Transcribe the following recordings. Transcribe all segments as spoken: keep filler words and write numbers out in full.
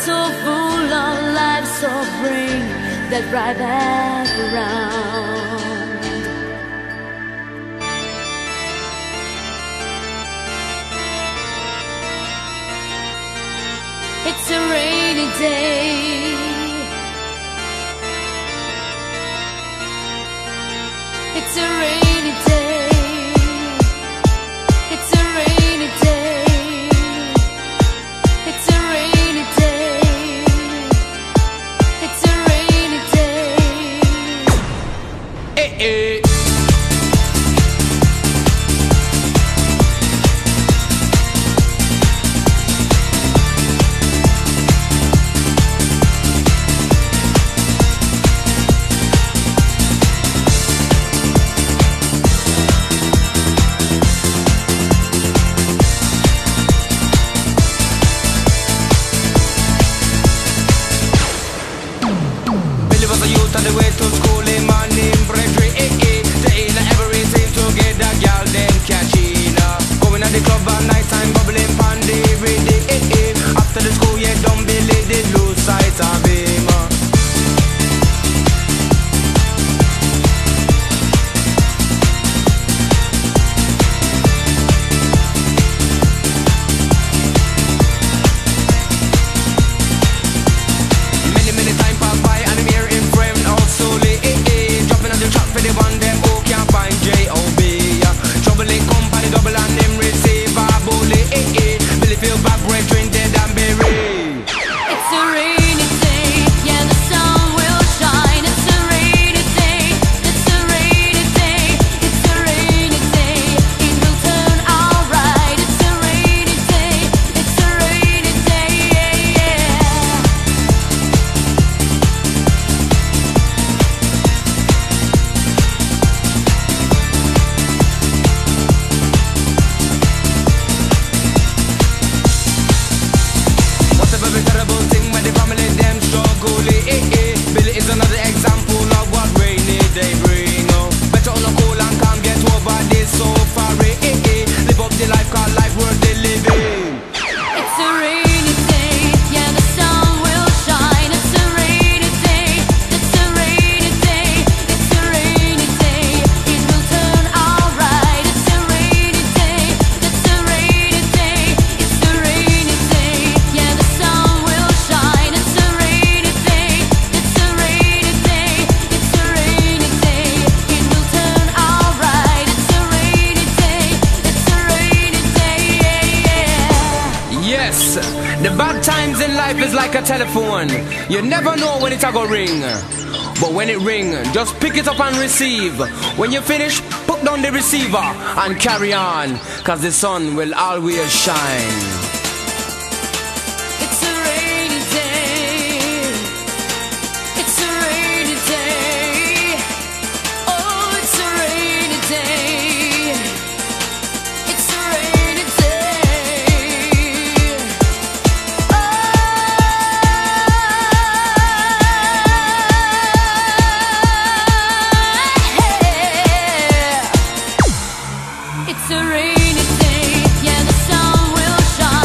So full of life, so bring that right back around. It's a rainy day, it's a rainy day, it's a rainy day, it's a rainy day. Hey, the bad times in life is like a telephone. You never know when it's a go ring, but when it ring, just pick it up and receive. When you finish, put down the receiver and carry on, cause the sun will always shine. It's a rainy day, yeah, the sun will shine.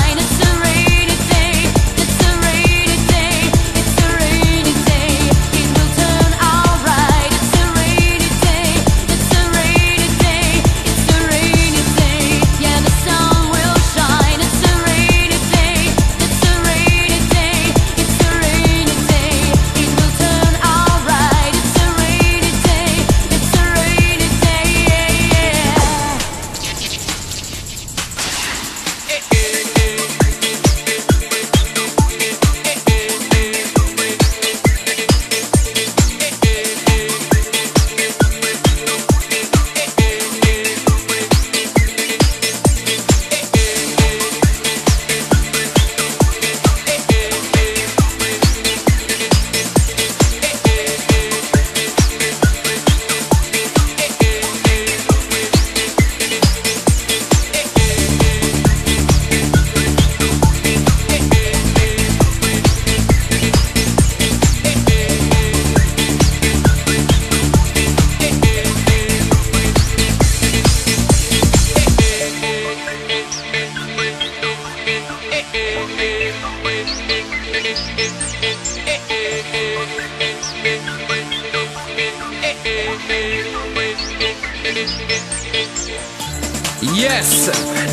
Yes,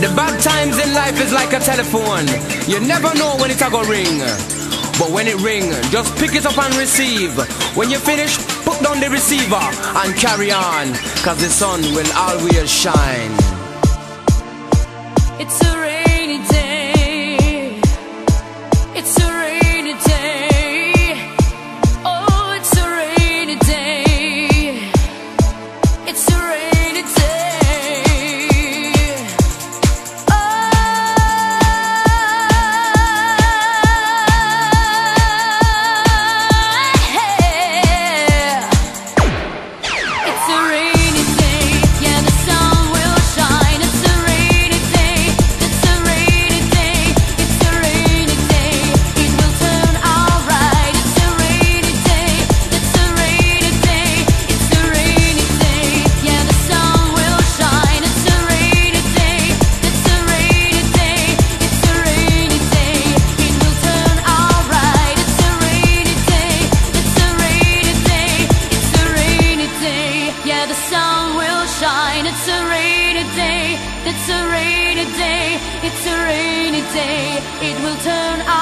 the bad times in life is like a telephone. You never know when it's a go ring, but when it ring, just pick it up and receive. When you finish, put down the receiver and carry on, cause the sun will always shine. It's a rainy day. It's a rainy day. Oh, it's a rainy day. It's a rainy day. It's a rainy day, it's a rainy day, it's a rainy day, it will turn out.